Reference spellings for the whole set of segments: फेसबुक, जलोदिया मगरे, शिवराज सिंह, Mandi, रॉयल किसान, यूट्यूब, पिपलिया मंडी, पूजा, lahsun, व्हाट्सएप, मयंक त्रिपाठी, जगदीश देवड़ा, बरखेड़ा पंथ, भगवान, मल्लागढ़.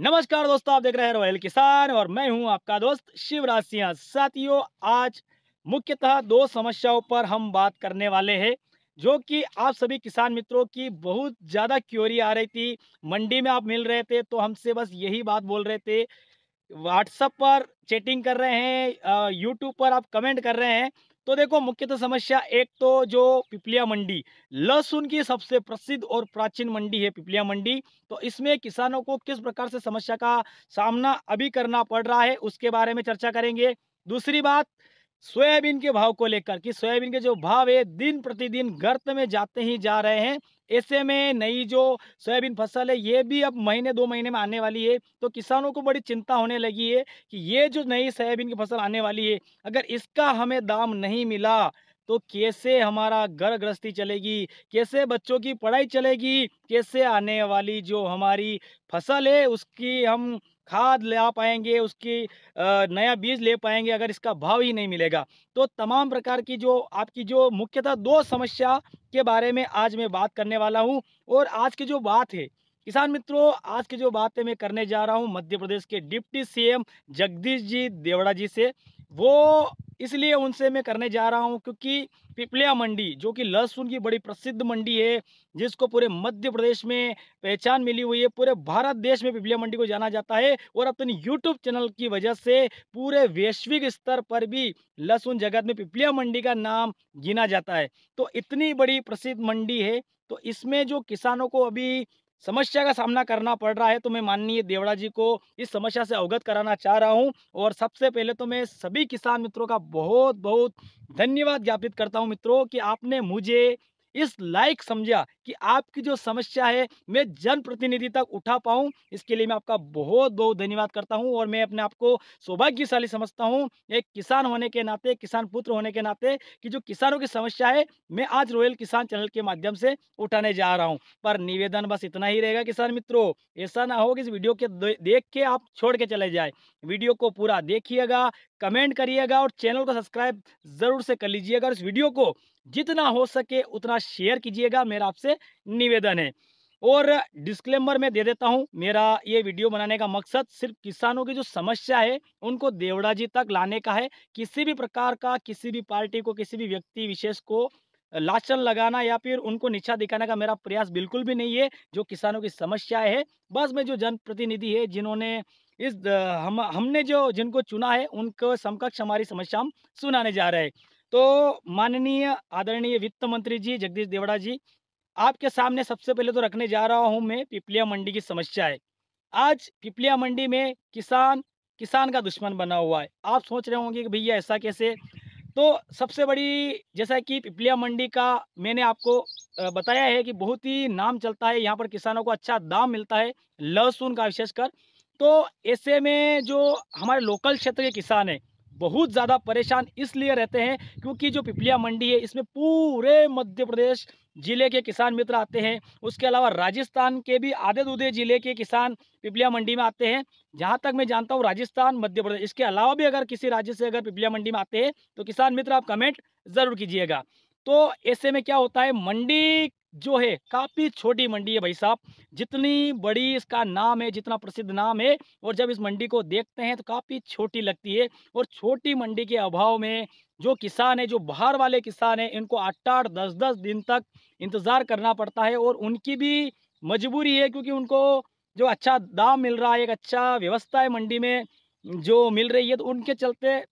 नमस्कार दोस्तों, आप देख रहे हैं रॉयल किसान और मैं हूं आपका दोस्त शिवराज सिंह। साथियों, आज मुख्यतः दो समस्याओं पर हम बात करने वाले हैं जो कि आप सभी किसान मित्रों की बहुत ज़्यादा क्यूरी आ रही थी। मंडी में आप मिल रहे थे तो हमसे बस यही बात बोल रहे थे, व्हाट्सएप पर चैटिंग कर रहे हैं, यूट्यूब पर आप कमेंट कर रहे हैं। तो देखो, मुख्यतः समस्या एक तो जो पिपलिया मंडी लहसुन की सबसे प्रसिद्ध और प्राचीन मंडी है पिपलिया मंडी, तो इसमें किसानों को किस प्रकार से समस्या का सामना अभी करना पड़ रहा है उसके बारे में चर्चा करेंगे। दूसरी बात सोयाबीन के भाव को लेकर कि सोयाबीन के जो भाव है दिन प्रतिदिन गर्त में जाते ही जा रहे हैं। ऐसे में नई जो सोयाबीन फसल है ये भी अब महीने दो महीने में आने वाली है, तो किसानों को बड़ी चिंता होने लगी है कि ये जो नई सोयाबीन की फसल आने वाली है अगर इसका हमें दाम नहीं मिला तो कैसे हमारा घर गृहस्थी चलेगी, कैसे बच्चों की पढ़ाई चलेगी, कैसे आने वाली जो हमारी फसल है उसकी हम खाद ले आ पाएंगे, उसकी नया बीज ले पाएंगे अगर इसका भाव ही नहीं मिलेगा। तो तमाम प्रकार की जो आपकी जो मुख्यतः दो समस्या के बारे में आज मैं बात करने वाला हूं। और आज की जो बात है किसान मित्रों, आज की जो बातें मैं करने जा रहा हूं मध्य प्रदेश के डिप्टी सीएम जगदीश जी देवड़ा जी से। वो इसलिए उनसे मैं करने जा रहा हूं क्योंकि पिपलिया मंडी जो कि लहसुन की बड़ी प्रसिद्ध मंडी है जिसको पूरे मध्य प्रदेश में पहचान मिली हुई है, पूरे भारत देश में पिपलिया मंडी को जाना जाता है और अपने यूट्यूब चैनल की वजह से पूरे वैश्विक स्तर पर भी लहसुन जगत में पिपलिया मंडी का नाम गिना जाता है। तो इतनी बड़ी प्रसिद्ध मंडी है, तो इसमें जो किसानों को अभी समस्या का सामना करना पड़ रहा है तो मैं माननीय देवड़ा जी को इस समस्या से अवगत कराना चाह रहा हूं। और सबसे पहले तो मैं सभी किसान मित्रों का बहुत बहुत धन्यवाद ज्ञापित करता हूं मित्रों कि आपने मुझे इस लायक समझा कि आपकी जो समस्या है मैं जनप्रतिनिधि तक उठा पाऊं, इसके लिए मैं आपका बहुत बहुत धन्यवाद करता हूं। और मैं अपने आप को सौभाग्यशाली समझता हूं एक किसान होने के नाते, किसान पुत्र होने के नाते कि जो किसानों की समस्या है मैं आज रॉयल किसान चैनल के माध्यम से उठाने जा रहा हूं। पर निवेदन बस इतना ही रहेगा किसान मित्रों, ऐसा ना हो कि इस वीडियो के देख के आप छोड़ के चले जाए। वीडियो को पूरा देखिएगा, कमेंट करिएगा और चैनल को सब्सक्राइब जरूर से कर लीजिएगा और इस वीडियो को जितना हो सके उतना शेयर कीजिएगा, मेरा आपसे निवेदन है। और डिस्क्लेमर मैं दे देता हूं, मेरा ये वीडियो बनाने का मकसद सिर्फ किसानों की जो समस्या है उनको देवड़ा जी तक लाने का है। किसी भी प्रकार का किसी भी पार्टी को, किसी भी व्यक्ति विशेष को लाछन लगाना या फिर उनको नीचा दिखाने का मेरा प्रयास बिल्कुल भी नहीं है। जो किसानों की समस्या है बस मैं जो जनप्रतिनिधि है जिन्होंने इस हमने जो जिनको चुना है उनको समकक्ष हमारी समस्या हम सुनाने जा रहे हैं। तो माननीय आदरणीय वित्त मंत्री जी जगदीश देवड़ा जी, आपके सामने सबसे पहले तो रखने जा रहा हूं मैं पिपलिया मंडी की समस्या है। आज पिपलिया मंडी में किसान का दुश्मन बना हुआ है। आप सोच रहे होंगे कि भैया ऐसा कैसे, तो सबसे बड़ी जैसा कि पिपलिया मंडी का मैंने आपको बताया है कि बहुत ही नाम चलता है, यहाँ पर किसानों को अच्छा दाम मिलता है लहसुन का विशेषकर। तो ऐसे में जो हमारे लोकल क्षेत्र के किसान हैं बहुत ज़्यादा परेशान इसलिए रहते हैं क्योंकि जो पिपलिया मंडी है इसमें पूरे मध्य प्रदेश ज़िले के किसान मित्र आते हैं, उसके अलावा राजस्थान के भी आधे दूधे ज़िले के किसान पिपलिया मंडी में आते हैं। जहाँ तक मैं जानता हूँ राजस्थान, मध्य प्रदेश, इसके अलावा भी अगर किसी राज्य से अगर पिपलिया मंडी में आते हैं तो किसान मित्र आप कमेंट ज़रूर कीजिएगा। तो ऐसे में क्या होता है, मंडी जो है काफ़ी छोटी मंडी है भाई साहब। जितनी बड़ी इसका नाम है, जितना प्रसिद्ध नाम है, और जब इस मंडी को देखते हैं तो काफ़ी छोटी लगती है। और छोटी मंडी के अभाव में जो किसान है, जो बाहर वाले किसान हैं, इनको 8-8, 10-10 दिन तक इंतज़ार करना पड़ता है। और उनकी भी मजबूरी है क्योंकि उनको जो अच्छा दाम मिल रहा है, एक अच्छा व्यवस्था है मंडी में जो मिल रही है, तो उनके चलते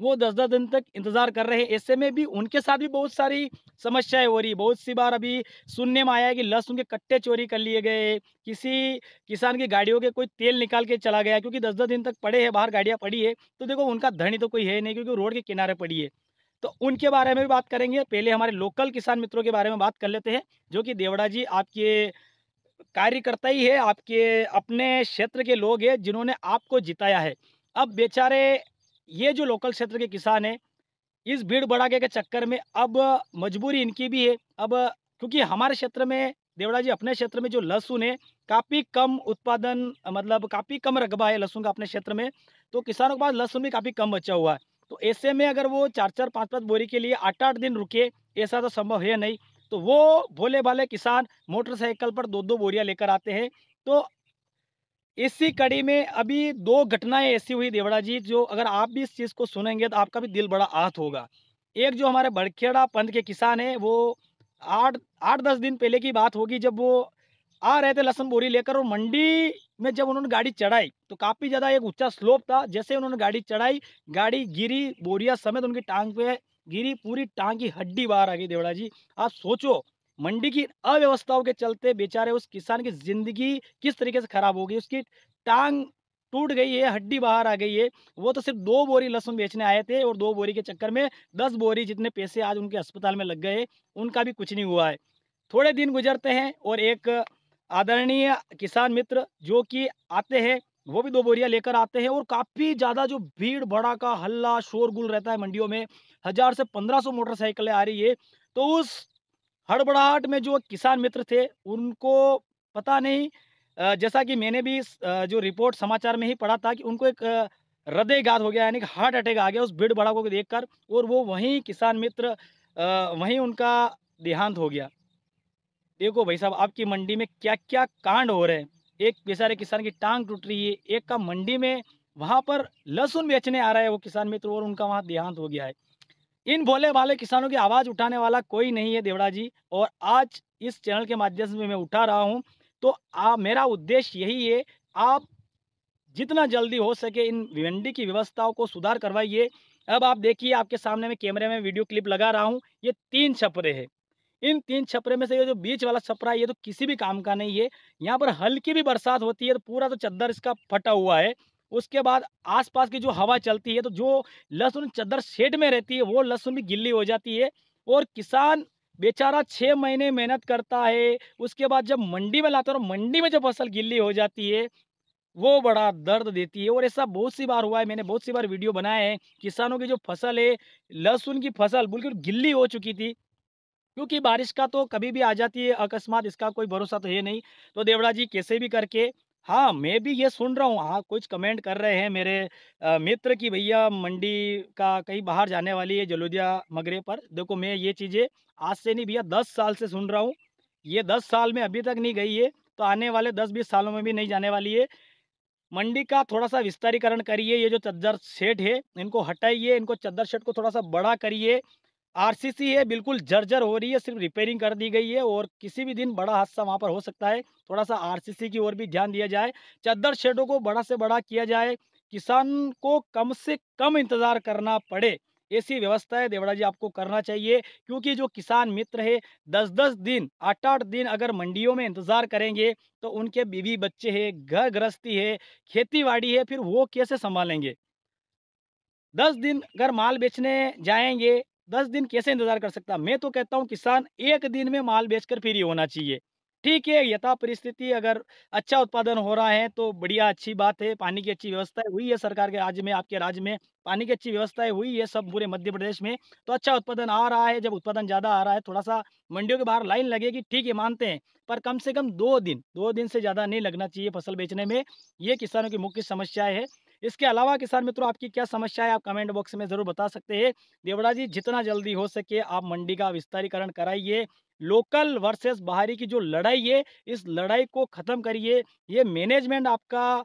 वो 10-10 दिन तक इंतज़ार कर रहे हैं। ऐसे में भी उनके साथ भी बहुत सारी समस्याएं हो रही। बहुत सी बार अभी सुनने में आया है कि लहसुन के कट्टे चोरी कर लिए गए, किसी किसान की गाड़ियों के कोई तेल निकाल के चला गया क्योंकि 10-10 दिन तक पड़े हैं, बाहर गाड़ियां पड़ी है। तो देखो, उनका धनी तो कोई है नहीं क्योंकि रोड के किनारे पड़ी है। तो उनके बारे में भी बात करेंगे। पहले हमारे लोकल किसान मित्रों के बारे में बात कर लेते हैं जो कि देवड़ा जी आपके कार्यकर्ता ही है, आपके अपने क्षेत्र के लोग हैं जिन्होंने आपको जिताया है। अब बेचारे ये जो लोकल क्षेत्र के किसान हैं इस भीड़ भड़ाके के चक्कर में अब मजबूरी इनकी भी है। अब क्योंकि हमारे क्षेत्र में देवड़ा जी अपने क्षेत्र में जो लहसुन है काफ़ी कम उत्पादन, मतलब काफ़ी कम रकबा है लहसुन का अपने क्षेत्र में, तो किसानों के पास लहसुन भी काफ़ी कम बचा हुआ है। तो ऐसे में अगर वो 4-4, 5-5 बोरी के लिए 8-8 दिन रुके, ऐसा तो संभव है नहीं। तो वो भोले भाले किसान मोटरसाइकिल पर 2-2 बोरियाँ लेकर आते हैं। तो इसी कड़ी में अभी दो घटनाएं ऐसी हुई देवड़ा जी, जो अगर आप भी इस चीज़ को सुनेंगे तो आपका भी दिल बड़ा आहत होगा। एक जो हमारे बरखेड़ा पंथ के किसान हैं, वो 8-10 दिन पहले की बात होगी, जब वो आ रहे थे लहसुन बोरी लेकर और मंडी में जब उन्होंने गाड़ी चढ़ाई तो काफ़ी ज़्यादा एक ऊंचा स्लोप था। जैसे उन्होंने गाड़ी चढ़ाई, गाड़ी गिरी, बोरिया समेत उनकी टांग पे गिरी, पूरी टांग की हड्डी बाहर आ गई देवड़ा जी। आप सोचो मंडी की अव्यवस्थाओं के चलते बेचारे उस किसान की ज़िंदगी किस तरीके से ख़राब हो गई। उसकी टांग टूट गई है, हड्डी बाहर आ गई है। वो तो सिर्फ 2 बोरी लहसुन बेचने आए थे और 2 बोरी के चक्कर में 10 बोरी जितने पैसे आज उनके अस्पताल में लग गए, उनका भी कुछ नहीं हुआ है। थोड़े दिन गुजरते हैं और एक आदरणीय किसान मित्र जो कि आते हैं, वो भी 2 बोरियां लेकर आते हैं और काफ़ी ज़्यादा जो भीड़ भड़ाका, हल्ला, शोरगुल रहता है मंडियों में, 1000 से 1500 मोटरसाइकिलें आ रही है। तो उस हड़बड़ाहट में जो किसान मित्र थे, उनको पता नहीं, जैसा कि मैंने भी जो रिपोर्ट समाचार में ही पढ़ा था कि उनको एक हृदयघात हो गया, यानी कि हार्ट अटैक आ गया उस भीड़ भड़ाकों को देखकर, और वो वहीं किसान मित्र वहीं उनका देहांत हो गया। देखो भाई साहब, आपकी मंडी में क्या क्या कांड हो रहे हैं। एक बेचारे किसान की टांग टूट रही है, एक का मंडी में वहाँ पर लहसुन बेचने आ रहा है वो किसान मित्र और उनका वहाँ देहांत हो गया है। इन भोले भाले किसानों की आवाज़ उठाने वाला कोई नहीं है देवड़ा जी, और आज इस चैनल के माध्यम से मैं उठा रहा हूँ। तो मेरा उद्देश्य यही है, आप जितना जल्दी हो सके इन मंडी की व्यवस्थाओं को सुधार करवाइए। अब आप देखिए, आपके सामने मैं कैमरे में वीडियो क्लिप लगा रहा हूँ। ये 3 छपरे हैं, इन 3 छपरे में से ये जो बीच वाला छपरा है, ये तो किसी भी काम का नहीं है। यहाँ पर हल्की भी बरसात होती है तो पूरा तो चद्दर इसका फटा हुआ है। उसके बाद आसपास की जो हवा चलती है तो जो लहसुन चद्दर शेड में रहती है वो लहसुन भी गिल्ली हो जाती है। और किसान बेचारा 6 महीने मेहनत करता है, उसके बाद जब मंडी में लाता है और मंडी में जब फसल गिल्ली हो जाती है वो बड़ा दर्द देती है। और ऐसा बहुत सी बार हुआ है, मैंने बहुत सी बार वीडियो बनाए हैं। किसानों की जो फसल है, लहसुन की फसल बिल्कुल गिल्ली हो चुकी थी, क्योंकि बारिश का तो कभी भी आ जाती है अकस्मात, इसका कोई भरोसा तो है नहीं। तो देवड़ा जी कैसे भी करके, हाँ मैं भी ये सुन रहा हूँ, हाँ कुछ कमेंट कर रहे हैं मेरे मित्र कि भैया मंडी का कहीं बाहर जाने वाली है जलोदिया मगरे पर। देखो मैं ये चीज़ें आज से नहीं भैया 10 साल से सुन रहा हूँ, ये 10 साल में अभी तक नहीं गई है तो आने वाले 10-20 सालों में भी नहीं जाने वाली है। मंडी का थोड़ा सा विस्तारीकरण करिए, ये जो चद्दर शेड है इनको हटाइए, इनको चद्दर शेड को थोड़ा सा बड़ा करिए। आरसीसी है बिल्कुल जर्जर हो रही है, सिर्फ रिपेयरिंग कर दी गई है और किसी भी दिन बड़ा हादसा वहाँ पर हो सकता है। थोड़ा सा आरसीसी की ओर भी ध्यान दिया जाए, चद्दर शेडों को बड़ा से बड़ा किया जाए, किसान को कम से कम इंतज़ार करना पड़े, ऐसी व्यवस्था है देवड़ा जी आपको करना चाहिए। क्योंकि जो किसान मित्र है 10-10 दिन 8-8 दिन अगर मंडियों में इंतज़ार करेंगे तो उनके बीवी बच्चे है, घर गृहस्थी है, खेती बाड़ी है, फिर वो कैसे संभालेंगे। 10 दिन अगर माल बेचने जाएंगे, 10 दिन कैसे इंतजार कर सकता। मैं तो कहता हूँ किसान 1 दिन में माल बेचकर फ्री होना चाहिए। ठीक है, यथा परिस्थिति अगर अच्छा उत्पादन हो रहा है तो बढ़िया अच्छी बात है। पानी की अच्छी व्यवस्था हुई है सरकार के राज्य में, आपके राज्य में पानी की अच्छी व्यवस्थाएं हुई है सब पूरे मध्य प्रदेश में, तो अच्छा उत्पादन आ रहा है। जब उत्पादन ज़्यादा आ रहा है, थोड़ा सा मंडियों के बाहर लाइन लगेगी, ठीक है मानते हैं, पर कम से कम 2 दिन से ज़्यादा नहीं लगना चाहिए फसल बेचने में। ये किसानों की मुख्य समस्याएँ हैं। इसके अलावा किसान मित्रों आपकी क्या समस्या है, आप कमेंट बॉक्स में ज़रूर बता सकते हैं। देवड़ा जी जितना जल्दी हो सके आप मंडी का विस्तारीकरण कराइए। लोकल वर्सेस बाहरी की जो लड़ाई है, इस लड़ाई को ख़त्म करिए। ये मैनेजमेंट आपका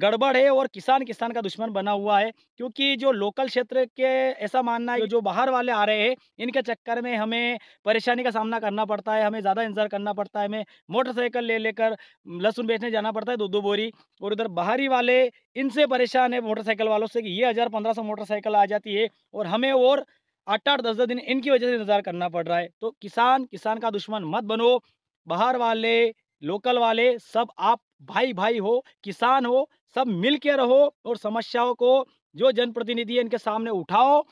गड़बड़ है और किसान का दुश्मन बना हुआ है, क्योंकि जो लोकल क्षेत्र के ऐसा मानना है, जो बाहर वाले आ रहे हैं इनके चक्कर में हमें परेशानी का सामना करना पड़ता है, हमें ज़्यादा इंतजार करना पड़ता है, हमें मोटरसाइकिल ले लेकर लहसुन बेचने जाना पड़ता है 2-2 बोरी। और इधर बाहरी वाले इनसे परेशान है, मोटरसाइकिल वालों से कि ये 1000-1500 मोटरसाइकिल आ जाती है और हमें और 8-10 दिन इनकी वजह से इंतजार करना पड़ रहा है। तो किसान का दुश्मन मत बनो। बाहर वाले, लोकल वाले सब आप भाई हो, किसान हो, सब मिल के रहो और समस्याओं को जो जनप्रतिनिधि है इनके सामने उठाओ,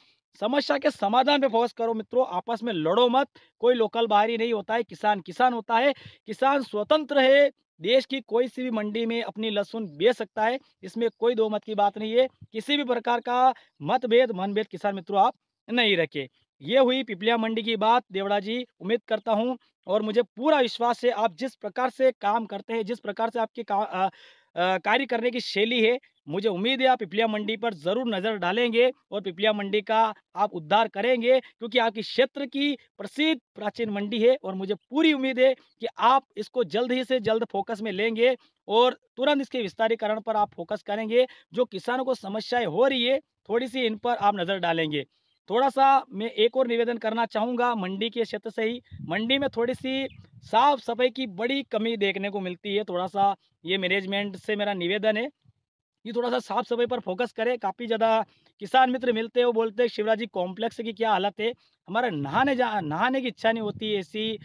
समस्या के समाधान पे फोकस करो। मित्रों आपस में लड़ो मत, कोई लोकल बाहरी नहीं होता है, किसान होता है। किसान स्वतंत्र है, देश की कोई सी भी मंडी में अपनी लहसुन बेच सकता है, इसमें कोई दो मत की बात नहीं है। किसी भी प्रकार का मतभेद मनभेद किसान मित्रों आप नहीं रखे। ये हुई पिपलिया मंडी की बात देवड़ा जी। उम्मीद करता हूँ और मुझे पूरा विश्वास है आप जिस प्रकार से काम करते हैं, जिस प्रकार से आपकी कार्य करने की शैली है, मुझे उम्मीद है आप पिपलिया मंडी पर जरूर नजर डालेंगे और पिपलिया मंडी का आप उद्धार करेंगे, क्योंकि आपकी क्षेत्र की प्रसिद्ध प्राचीन मंडी है और मुझे पूरी उम्मीद है कि आप इसको जल्द ही से जल्द फोकस में लेंगे और तुरंत इसके विस्तारीकरण पर आप फोकस करेंगे। जो किसानों को समस्याएं हो रही है थोड़ी सी इन पर आप नज़र डालेंगे। थोड़ा सा मैं एक और निवेदन करना चाहूँगा, मंडी के क्षेत्र से ही मंडी में थोड़ी सी साफ सफाई की बड़ी कमी देखने को मिलती है। थोड़ा सा ये मैनेजमेंट से मेरा निवेदन है कि थोड़ा सा साफ सफाई पर फोकस करें। काफ़ी ज़्यादा किसान मित्र मिलते हैं, वो बोलते हैं शिवराज जी कॉम्प्लेक्स की क्या हालत है, हमारा नहाने की इच्छा नहीं होती, ऐसी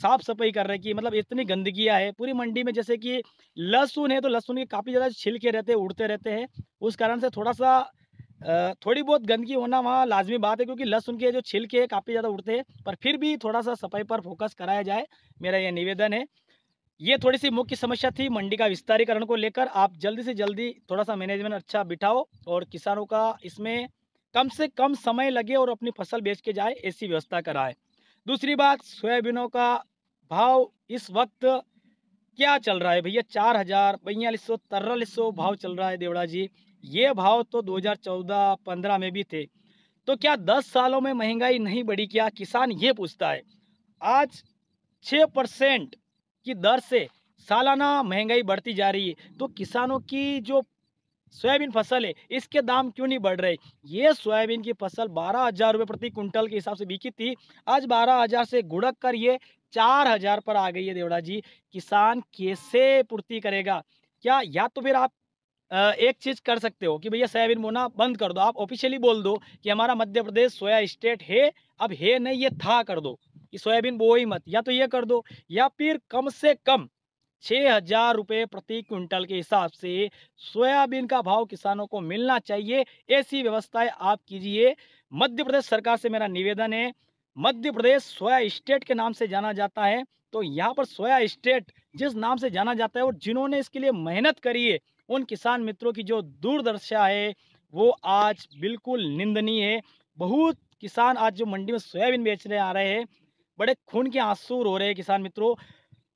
साफ़ सफाई कर रखी है, मतलब इतनी गंदगियाँ है पूरी मंडी में। जैसे कि लहसुन है तो लहसुन के काफ़ी ज़्यादा छिलके रहते हैं, उड़ते रहते हैं, उस कारण से थोड़ा सा थोड़ी बहुत गंदगी होना वहाँ लाजमी बात है, क्योंकि लहसुन के जो छिलके काफ़ी ज़्यादा उड़ते हैं। पर फिर भी थोड़ा सा सफाई पर फोकस कराया जाए, मेरा यह निवेदन है। ये थोड़ी सी मुख्य समस्या थी मंडी का विस्तारीकरण को लेकर। आप जल्दी से जल्दी थोड़ा सा मैनेजमेंट अच्छा बिठाओ और किसानों का इसमें कम से कम समय लगे और अपनी फसल बेच के जाए, ऐसी व्यवस्था कराए। दूसरी बात, सोयाबीनों का भाव इस वक्त क्या चल रहा है भैया? 4000, 4200, 4300 भाव चल रहा है देवड़ा जी। ये भाव तो 2014-15 में भी थे, तो क्या 10 सालों में महंगाई नहीं बढ़ी क्या? किसान ये पूछता है। आज 6% की दर से सालाना महंगाई बढ़ती जा रही है, तो किसानों की जो सोयाबीन फसल है इसके दाम क्यों नहीं बढ़ रहे? ये सोयाबीन की फसल 12,000 रुपये प्रति कुंटल के हिसाब से बिकी थी, आज 12,000 से घुड़क कर ये 4,000 पर आ गई है देवड़ा जी। किसान कैसे पूर्ति करेगा? क्या या तो फिर आप एक चीज़ कर सकते हो कि भैया सोयाबीन बोना बंद कर दो, आप ऑफिशियली बोल दो कि हमारा मध्य प्रदेश सोया स्टेट है, अब है नहीं, ये था कर दो कि सोयाबीन बो ही मत, या तो ये कर दो, या फिर कम से कम 6,000 रुपये प्रति क्विंटल के हिसाब से सोयाबीन का भाव किसानों को मिलना चाहिए, ऐसी व्यवस्थाएं आप कीजिए। मध्य प्रदेश सरकार से मेरा निवेदन है, मध्य प्रदेश सोया स्टेट के नाम से जाना जाता है, तो यहाँ पर सोया स्टेट जिस नाम से जाना जाता है और जिन्होंने इसके लिए मेहनत करी है, उन किसान मित्रों की जो दूरदर्शिता है वो आज बिल्कुल निंदनीय है। बहुत किसान आज जो मंडी में सोयाबीन बेचने आ रहे हैं, बड़े खून के आंसू रो रहे हैं किसान मित्रों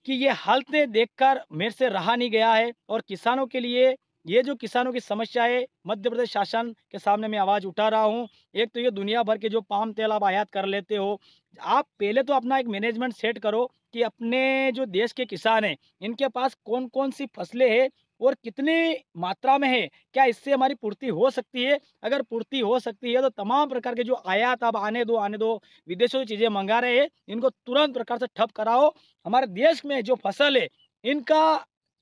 कि ये हालतें देखकर मेरे से रहा नहीं गया है। और किसानों के लिए ये जो किसानों की समस्या है, मध्य प्रदेश शासन के सामने मैं आवाज़ उठा रहा हूँ। एक तो ये दुनिया भर के जो पाम तेल आप आयात कर लेते हो, आप पहले तो अपना एक मैनेजमेंट सेट करो कि अपने जो देश के किसान हैं इनके पास कौन कौन सी फसलें हैं और कितनी मात्रा में है, क्या इससे हमारी पूर्ति हो सकती है? अगर पूर्ति हो सकती है तो तमाम प्रकार के जो आयात आप आने दो, विदेशों से चीज़ें मंगा रहे हैं, इनको तुरंत प्रकार से ठप कराओ। हमारे देश में जो फसल है इनका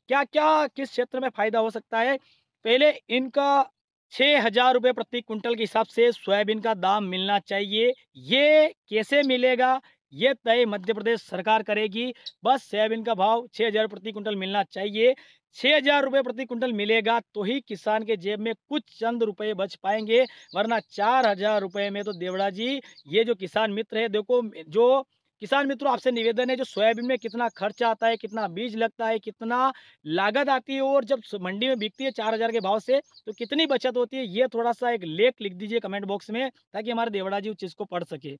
क्या क्या किस क्षेत्र में फ़ायदा हो सकता है, पहले इनका 6,000 रुपये प्रति क्विंटल के हिसाब से सोयाबीन का दाम मिलना चाहिए। ये कैसे मिलेगा ये तय मध्य प्रदेश सरकार करेगी। बस सोयाबीन का भाव 6,000 प्रति क्विंटल मिलना चाहिए। 6,000 रुपये प्रति क्विंटल मिलेगा तो ही किसान के जेब में कुछ चंद रुपए बच पाएंगे, वरना 4,000 रुपये में तो देवड़ा जी ये जो किसान मित्र है, देखो जो किसान मित्रों आपसे निवेदन है, जो सोयाबीन में कितना खर्चा आता है, कितना बीज लगता है, कितना लागत आती है, और जब मंडी में बिकती है 4,000 के भाव से तो कितनी बचत होती है, ये थोड़ा सा एक लेख लिख दीजिए कमेंट बॉक्स में, ताकि हमारे देवड़ा जी उस चीज़ को पढ़ सके।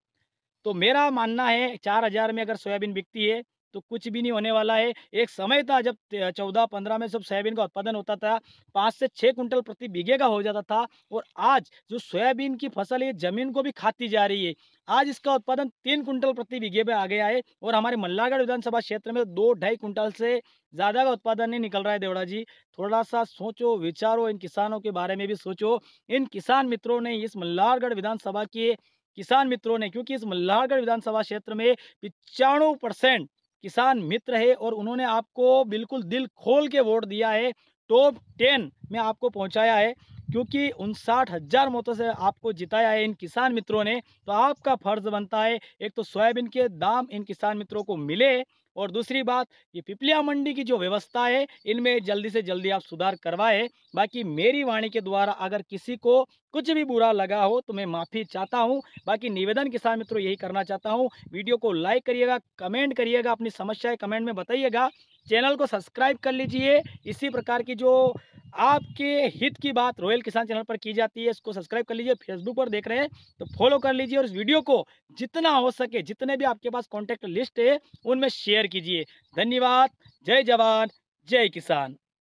तो मेरा मानना है 4,000 में अगर सोयाबीन बिकती है तो कुछ भी नहीं होने वाला है। एक समय था जब 14-15 में सब सोयाबीन का उत्पादन होता था, 5 से 6 कुंटल प्रति बीघे का हो जाता था, और आज जो सोयाबीन की फसल है ज़मीन को भी खाती जा रही है। आज इसका उत्पादन 3 कुंटल प्रति बीघे पे आ गया है और हमारे मल्लागढ़ विधानसभा क्षेत्र में 2-2.5 कुंटल से ज़्यादा का उत्पादन नहीं निकल रहा है। देवड़ा जी थोड़ा सा सोचो, विचारो, इन किसानों के बारे में भी सोचो। इन किसान मित्रों ने, इस मल्लागढ़ विधानसभा के किसान मित्रों ने, क्योंकि इस मल्लागढ़ विधानसभा क्षेत्र में 95% किसान मित्र है और उन्होंने आपको बिल्कुल दिल खोल के वोट दिया है, टॉप 10 में आपको पहुंचाया है, क्योंकि 59,000 मतों से आपको जिताया है इन किसान मित्रों ने। तो आपका फर्ज बनता है, एक तो सोयाबीन के दाम इन किसान मित्रों को मिले, और दूसरी बात ये पिपलिया मंडी की जो व्यवस्था है इनमें जल्दी से जल्दी आप सुधार करवाएं। बाकी मेरी वाणी के द्वारा अगर किसी को कुछ भी बुरा लगा हो तो मैं माफ़ी चाहता हूं। बाकी निवेदन किसान मित्रों यही करना चाहता हूं, वीडियो को लाइक करिएगा, कमेंट करिएगा, अपनी समस्याएं कमेंट में बताइएगा, चैनल को सब्सक्राइब कर लीजिए। इसी प्रकार की जो आपके हित की बात रॉयल किसान चैनल पर की जाती है इसको सब्सक्राइब कर लीजिए। फेसबुक पर देख रहे हैं तो फॉलो कर लीजिए और इस वीडियो को जितना हो सके, जितने भी आपके पास कॉन्टैक्ट लिस्ट है उनमें शेयर कीजिए। धन्यवाद। जय जवान, जय किसान।